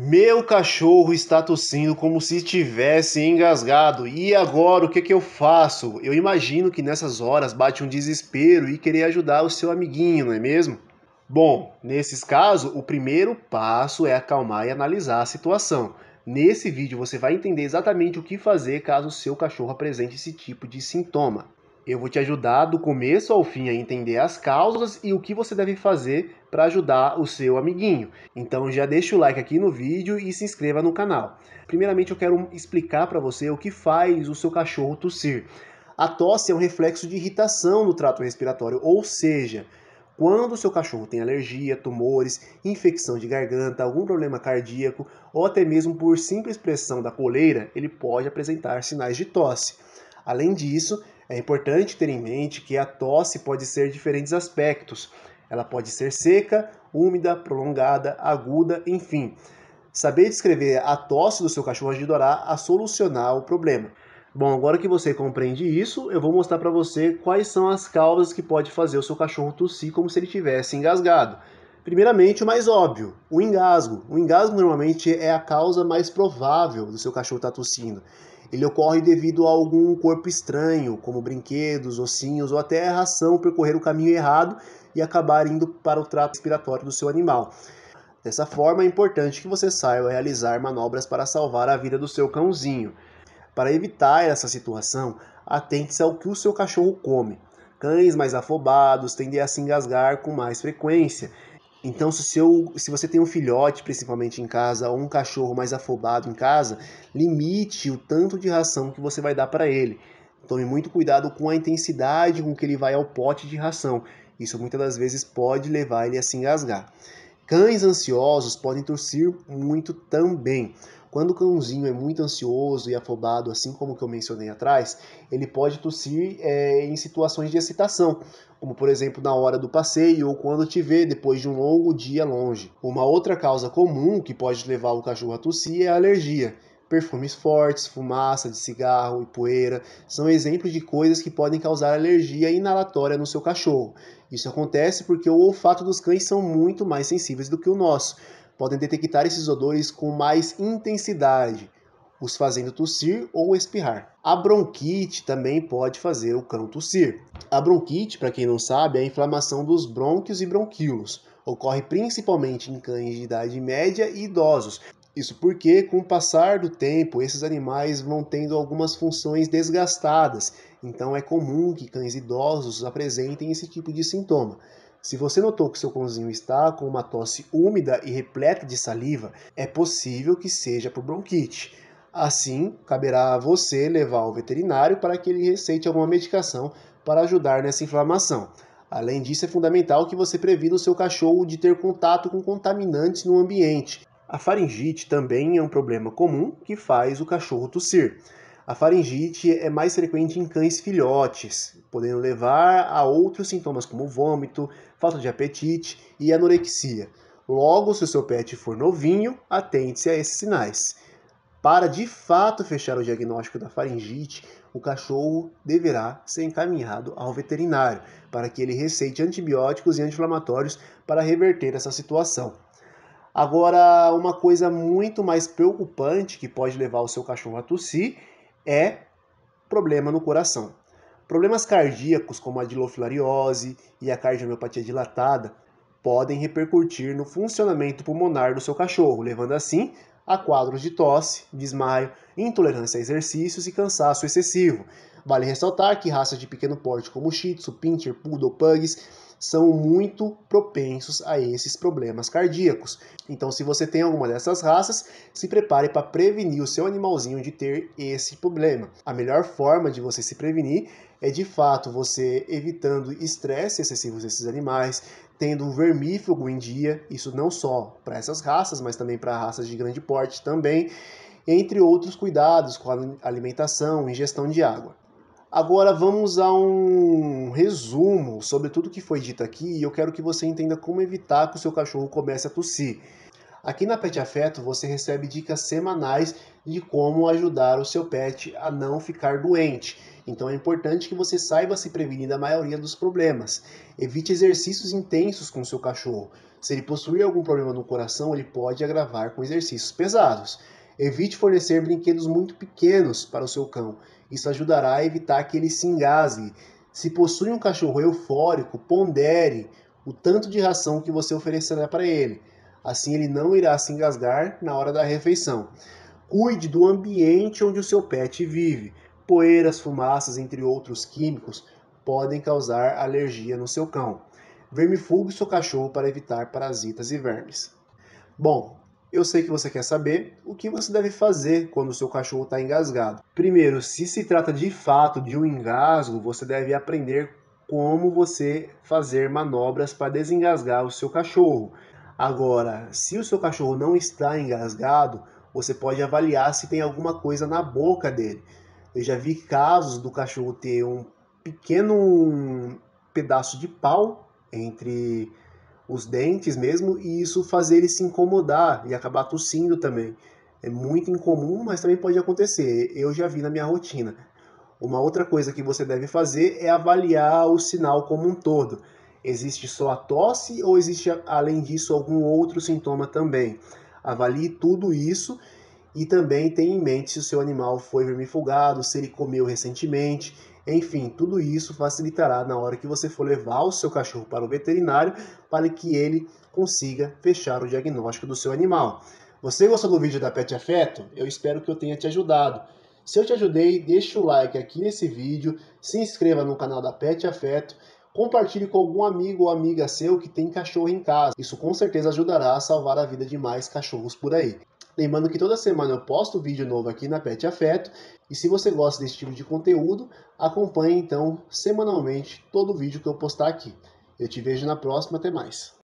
Meu cachorro está tossindo como se tivesse engasgado. E agora, o que eu faço? Eu imagino que nessas horas bate um desespero e querer ajudar o seu amiguinho, não é mesmo? Bom, nesses casos, o primeiro passo é acalmar e analisar a situação. Nesse vídeo você vai entender exatamente o que fazer caso o seu cachorro apresente esse tipo de sintoma. Eu vou te ajudar do começo ao fim a entender as causas e o que você deve fazer para ajudar o seu amiguinho. Então já deixa o like aqui no vídeo e se inscreva no canal. Primeiramente eu quero explicar para você o que faz o seu cachorro tossir. A tosse é um reflexo de irritação no trato respiratório, ou seja, quando o seu cachorro tem alergia, tumores, infecção de garganta, algum problema cardíaco ou até mesmo por simples pressão da coleira, ele pode apresentar sinais de tosse. Além disso, é importante ter em mente que a tosse pode ser diferentes aspectos. Ela pode ser seca, úmida, prolongada, aguda, enfim. Saber descrever a tosse do seu cachorro ajudará a solucionar o problema. Bom, agora que você compreende isso, eu vou mostrar para você quais são as causas que pode fazer o seu cachorro tossir como se ele tivesse engasgado. Primeiramente, o mais óbvio, o engasgo. O engasgo normalmente é a causa mais provável do seu cachorro estar tossindo. Ele ocorre devido a algum corpo estranho, como brinquedos, ossinhos ou até a ração percorrer o caminho errado e acabar indo para o trato respiratório do seu animal. Dessa forma, é importante que você saiba realizar manobras para salvar a vida do seu cãozinho. Para evitar essa situação, atente-se ao que o seu cachorro come. Cães mais afobados tendem a se engasgar com mais frequência. Então, se você tem um filhote, principalmente em casa, ou um cachorro mais afobado em casa, limite o tanto de ração que você vai dar para ele. Tome muito cuidado com a intensidade com que ele vai ao pote de ração. Isso muitas das vezes pode levar ele a se engasgar. Cães ansiosos podem tossir muito também. Quando o cãozinho é muito ansioso e afobado, assim como que eu mencionei atrás, ele pode tossir em situações de excitação, como por exemplo na hora do passeio ou quando te vê depois de um longo dia longe. Uma outra causa comum que pode levar o cachorro a tossir é a alergia. Perfumes fortes, fumaça de cigarro e poeira são exemplos de coisas que podem causar alergia inalatória no seu cachorro. Isso acontece porque o olfato dos cães são muito mais sensíveis do que o nosso. Podem detectar esses odores com mais intensidade, os fazendo tossir ou espirrar. A bronquite também pode fazer o cão tossir. A bronquite, para quem não sabe, é a inflamação dos brônquios e bronquíolos. Ocorre principalmente em cães de idade média e idosos. Isso porque, com o passar do tempo, esses animais vão tendo algumas funções desgastadas, então é comum que cães idosos apresentem esse tipo de sintoma. Se você notou que seu cãozinho está com uma tosse úmida e repleta de saliva, é possível que seja por bronquite. Assim, caberá a você levar ao veterinário para que ele receite alguma medicação para ajudar nessa inflamação. Além disso, é fundamental que você previna o seu cachorro de ter contato com contaminantes no ambiente. A faringite também é um problema comum que faz o cachorro tossir. A faringite é mais frequente em cães filhotes, podendo levar a outros sintomas como vômito, falta de apetite e anorexia. Logo, se o seu pet for novinho, atente-se a esses sinais. Para de fato fechar o diagnóstico da faringite, o cachorro deverá ser encaminhado ao veterinário para que ele receite antibióticos e anti-inflamatórios para reverter essa situação. Agora, uma coisa muito mais preocupante que pode levar o seu cachorro a tossir é problema no coração. Problemas cardíacos como a dirofilariose e a cardiomiopatia dilatada podem repercutir no funcionamento pulmonar do seu cachorro, levando assim a quadros de tosse, desmaio, intolerância a exercícios e cansaço excessivo. Vale ressaltar que raças de pequeno porte como Shih Tzu, Pinscher, Poodle, Pugs são muito propensos a esses problemas cardíacos. Então, se você tem alguma dessas raças, se prepare para prevenir o seu animalzinho de ter esse problema. A melhor forma de você se prevenir é, de fato, você evitando estresse excessivo desses animais, tendo um vermífugo em dia, isso não só para essas raças, mas também para raças de grande porte também, entre outros cuidados com a alimentação e ingestão de água. Agora vamos a um resumo sobre tudo que foi dito aqui e eu quero que você entenda como evitar que o seu cachorro comece a tossir. Aqui na Pet Afeto você recebe dicas semanais de como ajudar o seu pet a não ficar doente. Então é importante que você saiba se prevenir da maioria dos problemas. Evite exercícios intensos com o seu cachorro. Se ele possuir algum problema no coração, ele pode agravar com exercícios pesados. Evite fornecer brinquedos muito pequenos para o seu cão. Isso ajudará a evitar que ele se engasgue. Se possui um cachorro eufórico, pondere o tanto de ração que você oferecerá para ele. Assim ele não irá se engasgar na hora da refeição. Cuide do ambiente onde o seu pet vive. Poeiras, fumaças, entre outros químicos, podem causar alergia no seu cão. Vermifugue seu cachorro para evitar parasitas e vermes. Bom, eu sei que você quer saber o que você deve fazer quando o seu cachorro está engasgado. Primeiro, se trata de fato de um engasgo, você deve aprender como você fazer manobras para desengasgar o seu cachorro. Agora, se o seu cachorro não está engasgado, você pode avaliar se tem alguma coisa na boca dele. Eu já vi casos do cachorro ter um pequeno pedaço de pau entre os dentes mesmo, e isso fazer ele se incomodar e acabar tossindo também. É muito incomum, mas também pode acontecer. Eu já vi na minha rotina. Uma outra coisa que você deve fazer é avaliar o sinal como um todo. Existe só a tosse ou existe, além disso, algum outro sintoma também? Avalie tudo isso e também tenha em mente se o seu animal foi vermifugado, se ele comeu recentemente. Enfim, tudo isso facilitará na hora que você for levar o seu cachorro para o veterinário para que ele consiga fechar o diagnóstico do seu animal. Você gostou do vídeo da Pet Afeto? Eu espero que eu tenha te ajudado. Se eu te ajudei, deixa o like aqui nesse vídeo, se inscreva no canal da Pet Afeto, compartilhe com algum amigo ou amiga seu que tem cachorro em casa. Isso com certeza ajudará a salvar a vida de mais cachorros por aí. Lembrando que toda semana eu posto vídeo novo aqui na Pet Afeto. E se você gosta desse tipo de conteúdo, acompanhe então semanalmente todo o vídeo que eu postar aqui. Eu te vejo na próxima, até mais.